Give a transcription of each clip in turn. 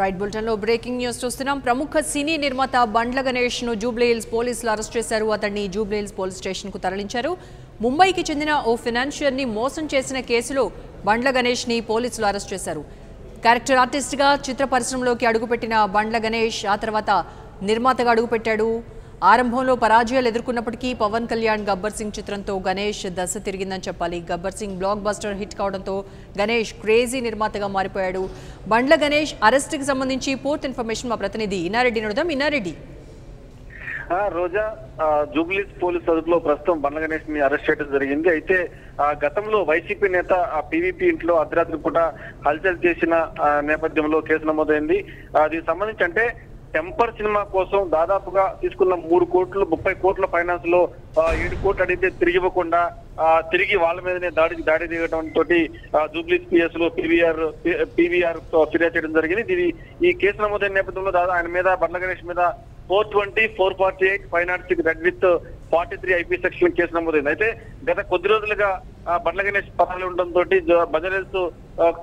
Right bulletin లో breaking news చూస్తున్నాం. ప్రముఖ సినీ నిర్మాత బండ్ల గణేష్ ను జూబ్లీ హిల్స్ పోలీసులు అరెస్ట్ చేశారు. అతన్ని జూబ్లీ హిల్స్ పోలీస్ స్టేషన్ కు తరలించారు. ముంబైకి చెందిన ఓ ఫైనాన్షియర్ ని మోసం చేసిన కేసులో బండ్ల గణేష్ ని పోలీసులు అరెస్ట్ చేశారు. క్యారెక్టర్ ఆర్టిస్ట్ గా చిత్ర పరిశ్రమలోకి అడుగుపెట్టిన బండ్ల గణేష్ ఆ తర్వాత నిర్మాతగా అడుగుపెట్టాడు. ఆరంభంలో పరాజయాలు ఎదుర్కొన్నప్పటికీ పవన్ కళ్యాణ్ గబ్బర్ సింగ్ చిత్రంతో గణేష్ దశ తిరిగిందని చెప్పాలి. Gabbar Singh blockbuster hit కావడంతో గణేష్ క్రేజీ నిర్మాతగా మారిపోయాడు. బండ్ల గణేష్ అరెస్ట్కి సంబంధించి పూర్తి ఇన్ఫర్మేషన్ మా ప్రతినిధి ఇన్నారెడ్డి నడుదాం. ఇన్నారెడ్డి, రోజా, జూబ్లీ పోలీస్ అదుపులో ప్రస్తుతం బండ్ల గణేష్ ని అరెస్ట్ చేయడం జరిగింది. అయితే గతంలో వైసీపీ నేత పీవీపీ ఇంట్లో అర్ధరాత్రి పూట హల్చల్ చేసిన నేపథ్యంలో కేసు నమోదైంది. దీనికి సంబంధించి అంటే టెంపర్ సినిమా కోసం దాదాపుగా తీసుకున్న 3 కోట్లు 30 కోట్ల ఫైనాన్స్ లో 7 కోట్లు అడిగితే తిరిగి ఇవ్వకుండా తిరిగి వాళ్ళ మీదనే దాడి దిగడం తోటి జూబ్లీ పిఎస్ లో పీవీఆర్ ఫిర్యాదు చేయడం జరిగింది. దీని ఈ కేసు నమోదైన నేపథ్యంలో దాదాపు ఆయన మీద బండ్ల గణేష్ మీద 420, 448, 506 read with 43 IP section case నమోదైంది. అయితే గత కొద్ది రోజులుగా బండ్ల గణేష్ పరాలు ఉండడంతో బంజారాస్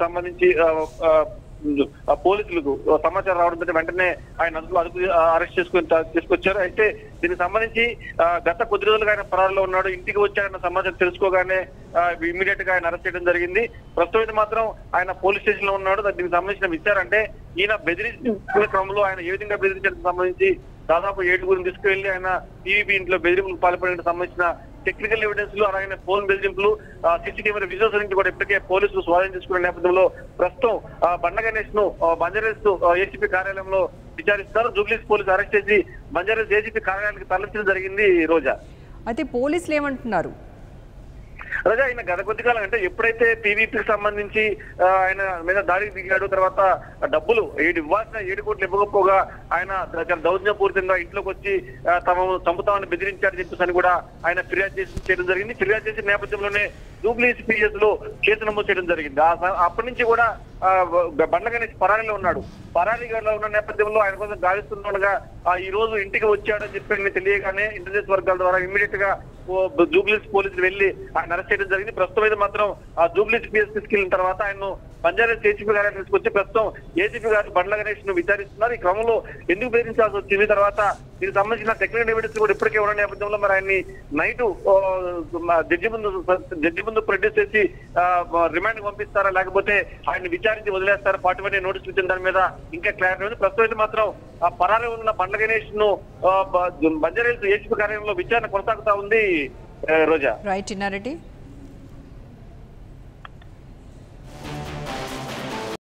సంబంధించి పోలీసులకు సమాచారం రావడంతో వెంటనే ఆయన అరెస్ట్ తీసుకొచ్చారు. అయితే దీనికి సంబంధించి గత కొద్ది రోజులుగా ఆయన పరారులో ఉన్నాడు. ఇంటికి వచ్చారన్న సమాచారం తెలుసుకోగానే ఇమీడియట్ గా ఆయన అరెస్ట్ చేయడం జరిగింది. ప్రస్తుతం ఇది మాత్రం ఆయన పోలీస్ స్టేషన్ లో ఉన్నాడు. దీనికి సంబంధించిన విచారంటే ఈయన బెదిరించిన క్రమంలో ఆయన ఏ విధంగా బెదిరించడానికి సంబంధించి దాదాపు 7 గురిని తీసుకువెళ్లి ఆయన టీవీపీ ఇంట్లో బెదిరింపులు పాల్పడడానికి సంబంధించిన టెక్నికల్ ఎవిడెన్స్ లు అలాగే ఫోన్ బెదిరింపులు సీసీటీవీ విజువల్స్ నుంచి కూడా ఇప్పటికే పోలీసులు స్వాధీనం చేసుకునే నేపథ్యంలో ప్రస్తుతం బండ్ల గణేష్ ను బంజారాస్ ఏసీపీ కార్యాలయంలో విచారిస్తారు. జూబ్లీస్ పోలీసు అరెస్ట్ చేసి బంజారాస్ ఏసీపీ కార్యాలయానికి తరలించడం జరిగింది. రోజా, అయితే పోలీసులు ఏమంటున్నారు? రోజా, ఆయన గత కొద్ది కాలం అంటే ఎప్పుడైతే పీవీపీకి సంబంధించి ఆయన మీద దాడికి దిగాడు, తర్వాత డబ్బులు 7 కోట్లు ఇవ్వకపోగా ఆయన దౌర్జన్యపూరితంగా ఇంట్లోకి వచ్చి తమను బెదిరించాడని చెప్పేసి కూడా ఆయన ఫిర్యాదు చేయడం జరిగింది. ఫిర్యాదు చేసిన నేపథ్యంలోనే జూబ్లీ పిఎస్ లో కేసు నమోదు చేయడం జరిగింది. అప్పటి నుంచి కూడా బండ్ల గణేష్ పరారీలో ఉన్నాడు. పరారీగా ఉన్న నేపథ్యంలో ఆయన కోసం గాలిస్తుండగా ఈ రోజు ఇంటికి వచ్చాడని చెప్పి తెలియగానే ఇంటెలిజెన్స్ వర్గాల ద్వారా ఇమీడియట్ గా జూబ్లీస్ పోలీసులు వెళ్లి ఆయన అరెస్ట్ చేయడం జరిగింది. ప్రస్తుతం అయితే మాత్రం ఆ జూబ్లీస్ పిఎస్ తీసుకెళ్లిన తర్వాత ఆయన బంజారాస్ ఏసీపీ గారు తీసుకొచ్చి ప్రస్తుతం ఏసీపీ గారు బండ్ల గణేష్ ను విచారిస్తున్నారు. ఈ క్రమంలో ఎందుకు బెదిరించాల్సి వచ్చింది, తర్వాత దీనికి సంబంధించిన టెక్నికల్ ఎవిడెన్స్ కూడా ఇప్పటికే ఉన్న నేపథ్యంలో మరి ఆయన్ని నైట్ జడ్జి ముందు ప్రొడ్యూస్ చేసి రిమాండ్ పంపిస్తారా, లేకపోతే ఆయన విచారించి వదిలేస్తారా, 41 నోటీసులు ఇచ్చిన దాని మీద ఇంకా క్లారిటీ ఉంది. ప్రస్తుతం అయితే మాత్రం ఆ పరారీలో ఉన్న బండ్ల గణేష్ ను బంజారాస్ ఏసీపీ కార్యాలయంలో విచారణ కొనసాగుతా ఉంది. రోజా, రైట్ ఇన్నారెడ్డి.